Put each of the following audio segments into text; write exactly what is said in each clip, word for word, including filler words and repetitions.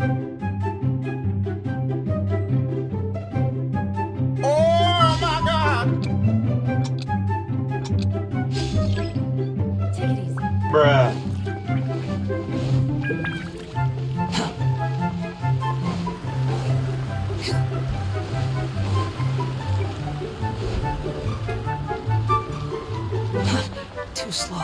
Bruh. Too slow.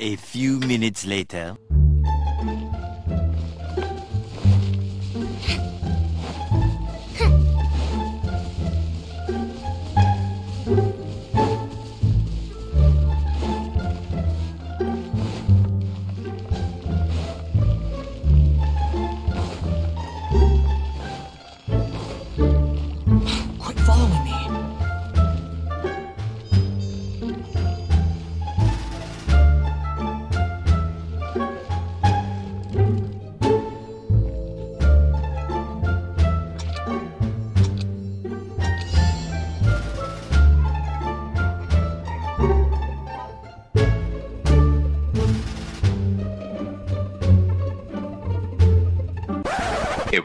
A few minutes later. It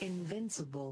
Invincible.